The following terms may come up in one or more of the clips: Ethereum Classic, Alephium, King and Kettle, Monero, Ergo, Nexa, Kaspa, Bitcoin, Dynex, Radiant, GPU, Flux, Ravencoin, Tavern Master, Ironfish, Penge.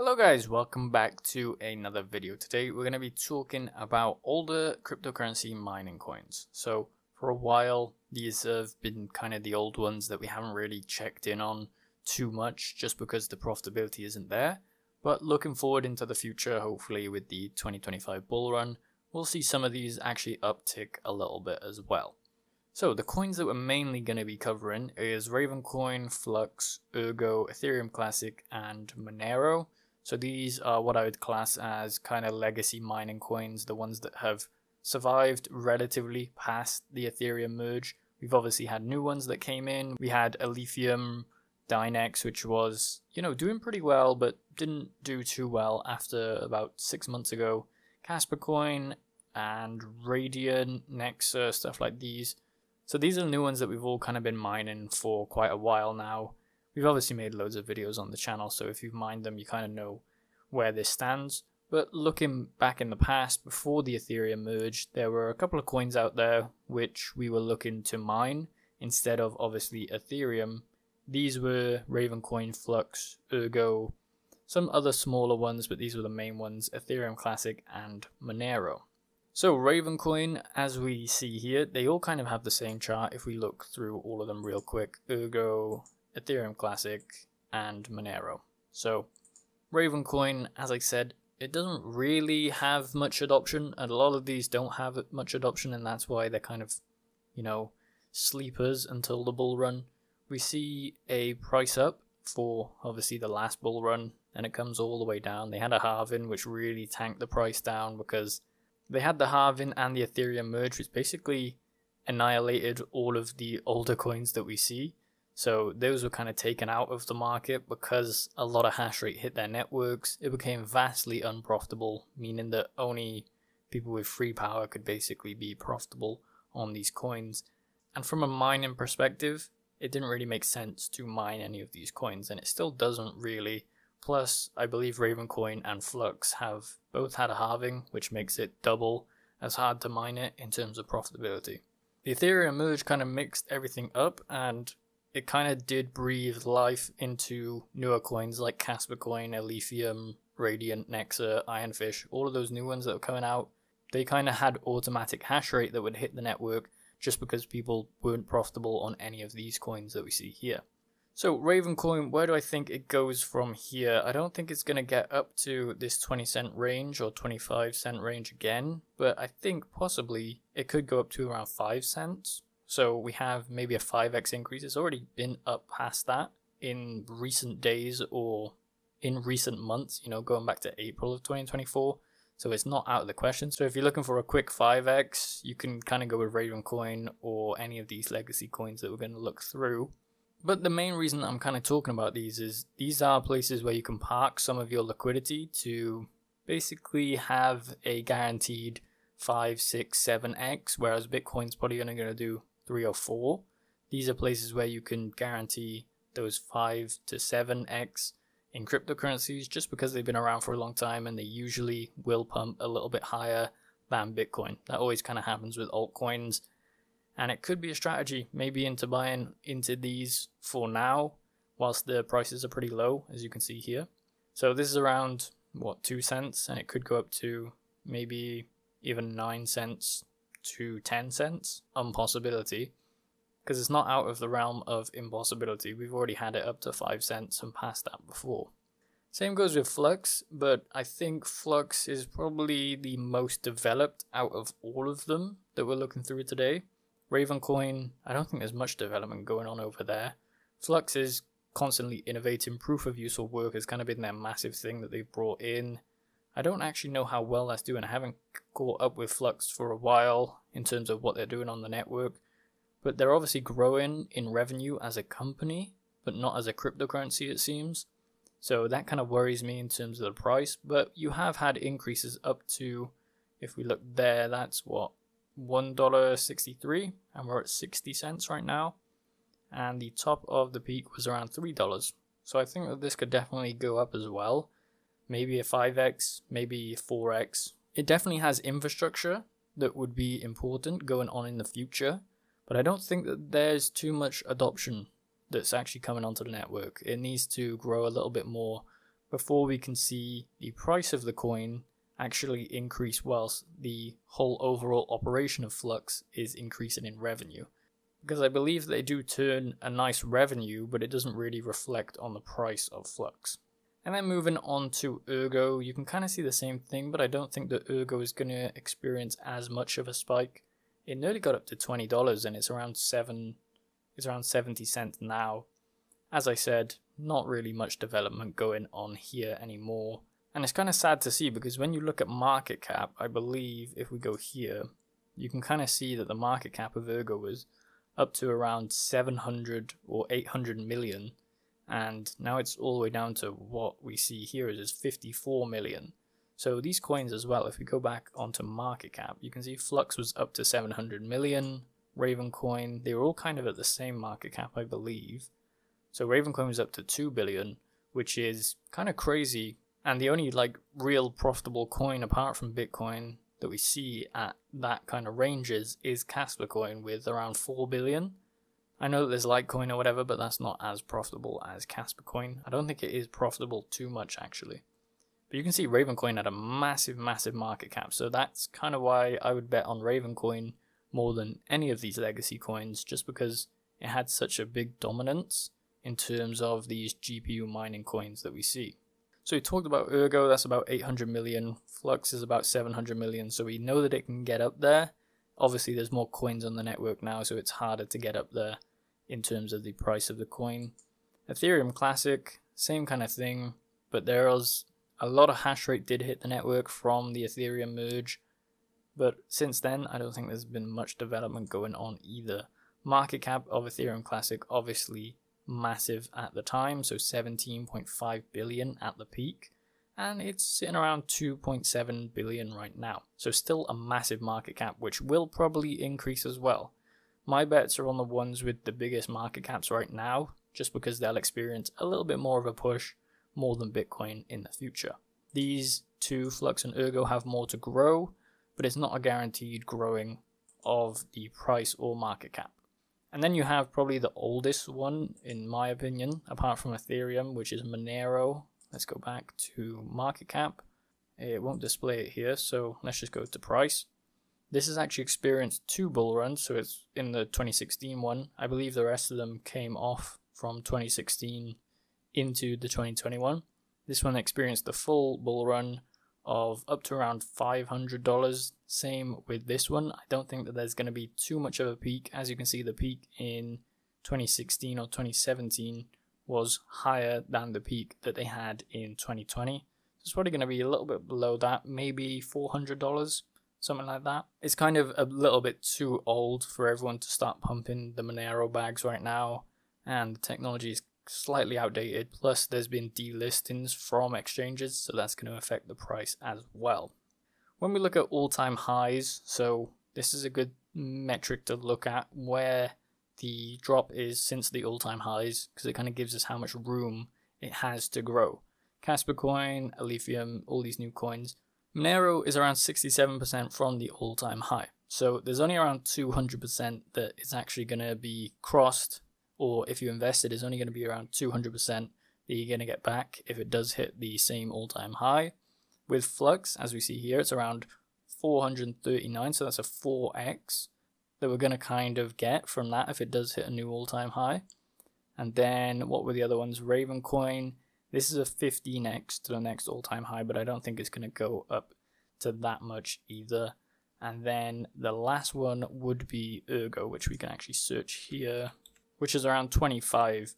Hello guys, welcome back to another video. Today we're going to be talking about older cryptocurrency mining coins. So for a while these have been kind of the old ones that we haven't really checked in on too much just because the profitability isn't there. But looking forward into the future, hopefully with the 2025 bull run, we'll see some of these actually uptick a little bit as well. So the coins that we're mainly going to be covering is Ravencoin, Flux, Ergo, Ethereum Classic and Monero. So these are what I would class as kind of legacy mining coins, the ones that have survived relatively past the Ethereum merge. We've obviously had new ones that came in. We had Alephium, Dynex, which was, you know, doing pretty well, but didn't do too well after about 6 months ago. Kaspa coin and Radiant, Nexa, stuff like these. So these are the new ones that we've all kind of been mining for quite a while now. We've obviously made loads of videos on the channel, so if you've mined them, you kind of know where this stands. But looking back in the past, before the Ethereum merge, there were a couple of coins out there which we were looking to mine instead of obviously Ethereum. These were Ravencoin, Flux, Ergo, some other smaller ones, but these were the main ones, Ethereum Classic and Monero. So Ravencoin, as we see here, they all kind of have the same chart if we look through all of them real quick. Ergo, Ethereum Classic and Monero. So Ravencoin, as I said, it doesn't really have much adoption, and a lot of these don't have much adoption, and that's why they're kind of, you know, sleepers until the bull run. We see a price up for obviously the last bull run, and it comes all the way down. They had a halving which really tanked the price down because they had the halving and the Ethereum merge, which basically annihilated all of the older coins that we see. So those were kind of taken out of the market because a lot of hash rate hit their networks. It became vastly unprofitable, meaning that only people with free power could basically be profitable on these coins. And from a mining perspective, it didn't really make sense to mine any of these coins, and it still doesn't really. Plus, I believe Ravencoin and Flux have both had a halving, which makes it double as hard to mine it in terms of profitability. The Ethereum merge kind of mixed everything up, and it kind of did breathe life into newer coins like Kaspa coin, Alephium, Radiant, Nexa, Ironfish. All of those new ones that were coming out, they kind of had automatic hash rate that would hit the network just because people weren't profitable on any of these coins that we see here. So Ravencoin, where do I think it goes from here? I don't think it's going to get up to this 20-cent range or 25-cent range again, but I think possibly it could go up to around 5 cents. So we have maybe a 5x increase. It's already been up past that in recent days or in recent months, you know, going back to April of 2024. So it's not out of the question. So if you're looking for a quick 5x, you can kind of go with Ravencoin or any of these legacy coins that we're going to look through. But the main reason I'm kind of talking about these is these are places where you can park some of your liquidity to basically have a guaranteed 5, 6, 7x, whereas Bitcoin's probably only going to do 3 or 4. These are places where you can guarantee those 5 to 7x in cryptocurrencies just because they've been around for a long time, and they usually will pump a little bit higher than Bitcoin. That always kind of happens with altcoins, and it could be a strategy maybe into buying into these for now whilst the prices are pretty low, as you can see here. So this is around, what, 2 cents, and it could go up to maybe even 9 cents to 10 cents, impossibility, because it's not out of the realm of impossibility. We've already had it up to 5 cents and past that before. Same goes with Flux, but I think Flux is probably the most developed out of all of them that we're looking through today. Ravencoin, I don't think there's much development going on over there. Flux is constantly innovating. Proof of use or work has kind of been their massive thing that they've brought in. I don't actually know how well that's doing. I haven't caught up with Flux for a while in terms of what they're doing on the network, but they're obviously growing in revenue as a company, but not as a cryptocurrency, it seems. So that kind of worries me in terms of the price, but you have had increases up to, if we look there, that's what, $1.63, and we're at 60 cents right now. And the top of the peak was around $3. So I think that this could definitely go up as well. Maybe a 5x, maybe 4x. It definitely has infrastructure that would be important going on in the future, but I don't think that there's too much adoption that's actually coming onto the network. It needs to grow a little bit more before we can see the price of the coin actually increase whilst the whole overall operation of Flux is increasing in revenue. Because I believe they do turn a nice revenue, but it doesn't really reflect on the price of Flux. And then moving on to Ergo, you can kind of see the same thing, but I don't think that Ergo is going to experience as much of a spike. It nearly got up to $20 and it's around 70 cents now. As I said, not really much development going on here anymore. And it's kind of sad to see, because when you look at market cap, I believe if we go here, you can kind of see that the market cap of Ergo was up to around 700 or 800 million. And now it's all the way down to what we see here is 54 million. So these coins as well, if we go back onto market cap, you can see Flux was up to 700 million. Ravencoin, they were all kind of at the same market cap, I believe. So Ravencoin was up to 2 billion, which is kind of crazy. And the only like real profitable coin apart from Bitcoin that we see at that kind of ranges is Kaspa coin with around 4 billion. I know that there's Litecoin or whatever, but that's not as profitable as Kaspa coin. I don't think it is profitable too much actually. But you can see Ravencoin had a massive, massive market cap. So that's kind of why I would bet on Ravencoin more than any of these legacy coins, just because it had such a big dominance in terms of these GPU mining coins that we see. So we talked about Ergo, that's about 800 million. Flux is about 700 million, so we know that it can get up there. Obviously, there's more coins on the network now, so it's harder to get up there in terms of the price of the coin. Ethereum Classic, same kind of thing, but there was a lot of hash rate did hit the network from the Ethereum merge. But since then, I don't think there's been much development going on either. Market cap of Ethereum Classic, obviously, massive at the time, so 17.5 billion at the peak, and it's sitting around 2.7 billion right now, so still a massive market cap, which will probably increase as well. My bets are on the ones with the biggest market caps right now, just because they'll experience a little bit more of a push, more than Bitcoin in the future. These two, Flux and Ergo, have more to grow, but it's not a guaranteed growing of the price or market cap. And then you have probably the oldest one, in my opinion, apart from Ethereum, which is Monero. Let's go back to market cap. It won't display it here, so let's just go to price. This has actually experienced two bull runs, so it's in the 2016 one. I believe the rest of them came off from 2016 into the 2021. This one experienced the full bull run of up to around $500. Same with this one. I don't think that there's going to be too much of a peak. As you can see, the peak in 2016 or 2017 was higher than the peak that they had in 2020. So it's probably going to be a little bit below that, maybe $400, something like that. It's kind of a little bit too old for everyone to start pumping the Monero bags right now, and the technology is slightly outdated, plus there's been delistings from exchanges, so that's going to affect the price as well. When we look at all-time highs, so this is a good metric to look at where the drop is since the all-time highs, because it kind of gives us how much room it has to grow. Kaspa coin, Alephium, all these new coins. Monero is around 67% from the all-time high, so there's only around 200% that is actually going to be crossed, or if you invested, it's only going to be around 200% that you're going to get back if it does hit the same all-time high. With Flux, as we see here, it's around 439, so that's a 4x that we're going to kind of get from that if it does hit a new all-time high. And then what were the other ones? Ravencoin, this is a 15x to the next all-time high, but I don't think it's going to go up to that much either. And then the last one would be Ergo, which we can actually search here, which is around 25x.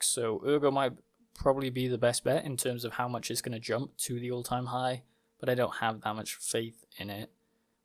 So Ergo might probably be the best bet in terms of how much it's going to jump to the all-time high, but I don't have that much faith in it.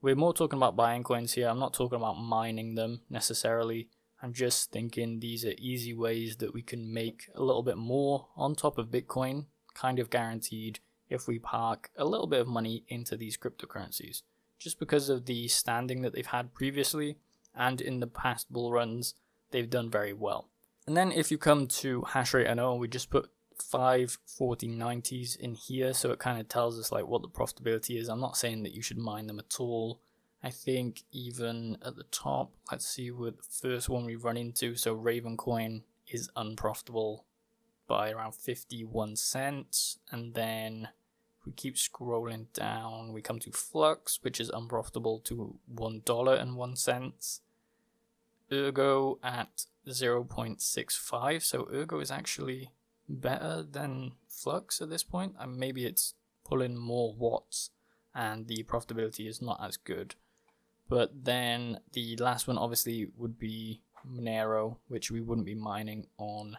We're more talking about buying coins here. I'm not talking about mining them necessarily. I'm just thinking these are easy ways that we can make a little bit more on top of Bitcoin, kind of guaranteed, if we park a little bit of money into these cryptocurrencies. Just because of the standing that they've had previously and in the past bull runs, they've done very well. And then if you come to hash rate, I know we just put 5 4090s in here, so it kind of tells us like what the profitability is. I'm not saying that you should mine them at all. I think even at the top, let's see what the first one we run into. So Ravencoin is unprofitable, by around 51 cents, and then we keep scrolling down, we come to Flux, which is unprofitable, to $1.01, Ergo at 0.65, so Ergo is actually better than Flux at this point, and maybe it's pulling more watts and the profitability is not as good. But then the last one obviously would be Monero, which we wouldn't be mining on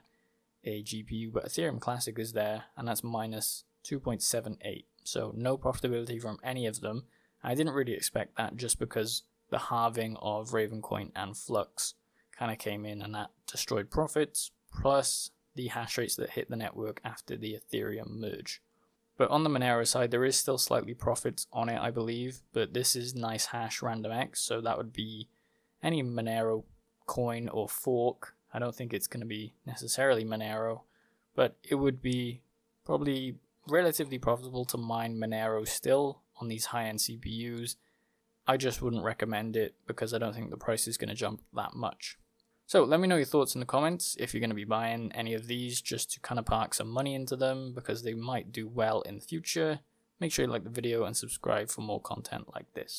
a GPU, but Ethereum Classic is there, and that's minus 2.78, so no profitability from any of them. I didn't really expect that, just because the halving of Ravencoin and Flux kind of came in and that destroyed profits, plus the hash rates that hit the network after the Ethereum merge. But on the Monero side, there is still slightly profits on it, I believe, but this is nice hash random X, so that would be any Monero coin or fork. I don't think it's going to be necessarily Monero, but it would be probably relatively profitable to mine Monero still on these high-end CPUs. I just wouldn't recommend it because I don't think the price is going to jump that much. So let me know your thoughts in the comments if you're going to be buying any of these, just to kind of park some money into them because they might do well in the future. Make sure you like the video and subscribe for more content like this.